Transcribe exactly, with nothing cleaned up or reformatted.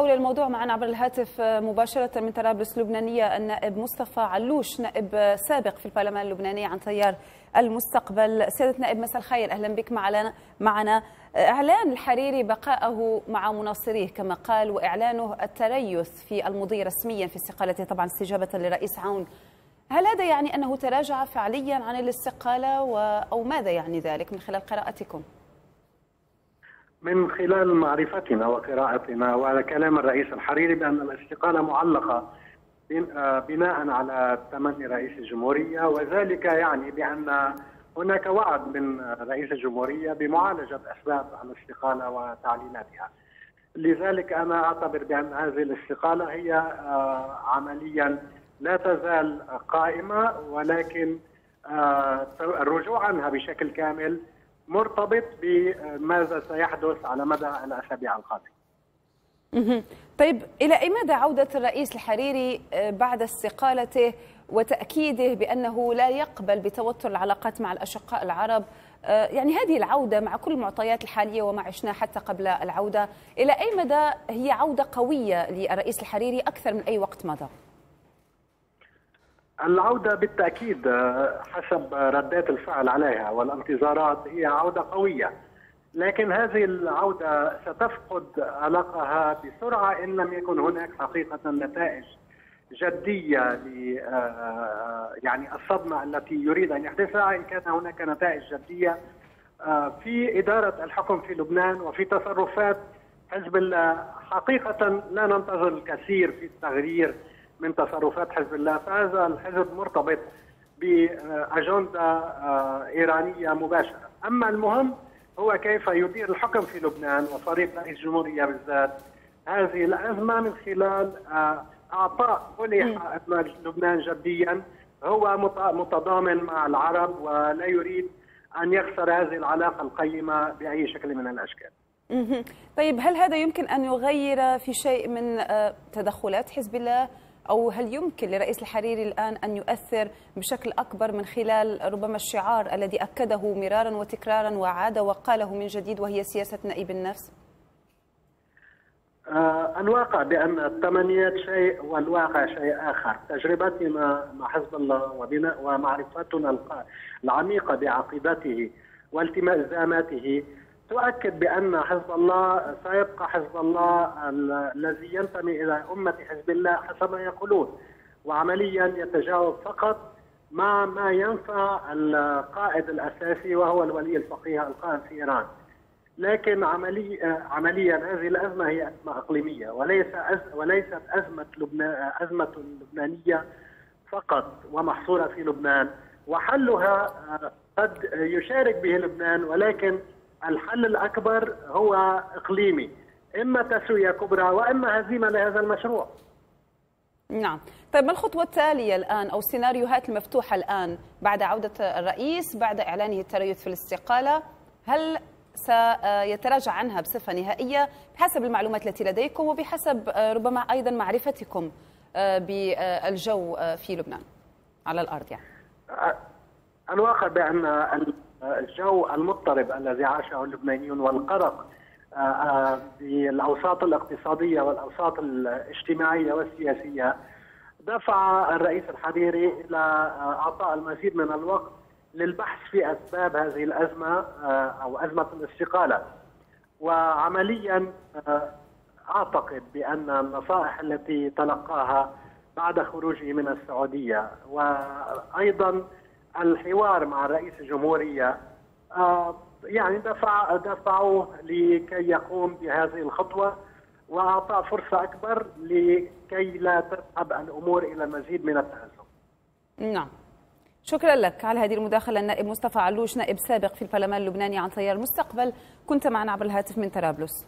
حول الموضوع معنا عبر الهاتف مباشرة من طرابلس لبنانية النائب مصطفى علوش، نائب سابق في البرلمان اللبناني عن تيار المستقبل. سيادة النائب مساء الخير، أهلا بك معنا. إعلان الحريري بقائه مع مناصريه كما قال وإعلانه التريث في المضي رسميا في استقالته طبعا استجابة لرئيس عون، هل هذا يعني أنه تراجع فعليا عن الاستقالة و... أو ماذا يعني ذلك من خلال قراءتكم؟ من خلال معرفتنا وقراءتنا وعلى كلام الرئيس الحريري بأن الاستقالة معلقة بناء على تمني رئيس الجمهورية، وذلك يعني بأن هناك وعد من رئيس الجمهورية بمعالجة أسباب الاستقالة وتعليلاتها. لذلك أنا أعتبر بأن هذه الاستقالة هي عمليا لا تزال قائمة، ولكن الرجوع عنها بشكل كامل مرتبط بماذا سيحدث على مدى الأسابيع القادمة. طيب، إلى أي مدى عودة الرئيس الحريري بعد استقالته وتأكيده بأنه لا يقبل بتوتر العلاقات مع الأشقاء العرب، يعني هذه العودة مع كل المعطيات الحالية وما عشناه حتى قبل العودة، إلى أي مدى هي عودة قوية للرئيس الحريري أكثر من أي وقت مضى؟ العودة بالتأكيد حسب ردات الفعل عليها والانتظارات هي عودة قوية، لكن هذه العودة ستفقد علاقها بسرعة إن لم يكن هناك حقيقة نتائج جدية ل يعني الصدمة التي يريد أن يحدثها. إن كان هناك نتائج جدية في إدارة الحكم في لبنان وفي تصرفات حزب الله، حقيقة لا ننتظر الكثير في التغيير من تصرفات حزب الله، فهذا الحزب مرتبط بأجندة إيرانية مباشرة. أما المهم هو كيف يدير الحكم في لبنان وفريق رئيس الجمهورية بالذات هذه الأزمة من خلال أعطاء منح لبنان جديا هو متضامن مع العرب ولا يريد أن يخسر هذه العلاقة القيمة بأي شكل من الأشكال. طيب، هل هذا يمكن أن يغير في شيء من تدخلات حزب الله؟ أو هل يمكن لرئيس الحريري الآن أن يؤثر بشكل أكبر من خلال ربما الشعار الذي أكده مرارا وتكرارا وعاد وقاله من جديد وهي سياسة نائب النفس؟ آه الواقع بأن التمنيات شيء والواقع شيء آخر. تجربتنا مع حزب الله ومعرفتنا العميقة بعقيدته والتزاماته تؤكد بأن حزب الله سيبقى حزب الله الذي ينتمي إلى أمة حزب الله حسب ما يقولون، وعمليا يتجاوب فقط مع ما ينفع القائد الأساسي وهو الولي الفقيه القائم في إيران. لكن عمليا عمليا هذه الأزمة هي أزمة إقليمية وليس وليست أزمة لبنان أزمة لبنانية فقط ومحصورة في لبنان، وحلها قد يشارك به لبنان، ولكن الحل الأكبر هو إقليمي، إما تسوية كبرى وإما هزيمة لهذا المشروع. نعم. طيب، ما الخطوة التالية الآن أو السيناريوهات المفتوحة الآن بعد عودة الرئيس بعد إعلانه التريث في الاستقالة؟ هل سيتراجع عنها بصفة نهائية بحسب المعلومات التي لديكم وبحسب ربما أيضا معرفتكم بالجو في لبنان على الأرض؟ يعني الواقع بأن الجو المضطرب الذي عاشه اللبنانيون والقرق بالأوساط الاقتصادية والأوساط الاجتماعية والسياسية دفع الرئيس الحريري إلى أعطاء المزيد من الوقت للبحث في أسباب هذه الأزمة أو أزمة الاستقالة. وعمليا أعتقد بأن النصائح التي تلقاها بعد خروجه من السعودية وأيضا الحوار مع رئيس الجمهورية آه يعني دفع دفعه لكي يقوم بهذه الخطوة وأعطاه فرصة أكبر لكي لا تذهب الأمور إلى المزيد من التأزم. نعم، شكرا لك على هذه المداخلة النائب مصطفى علوش، نائب سابق في البرلمان اللبناني عن تيار المستقبل، كنت معنا عبر الهاتف من طرابلس.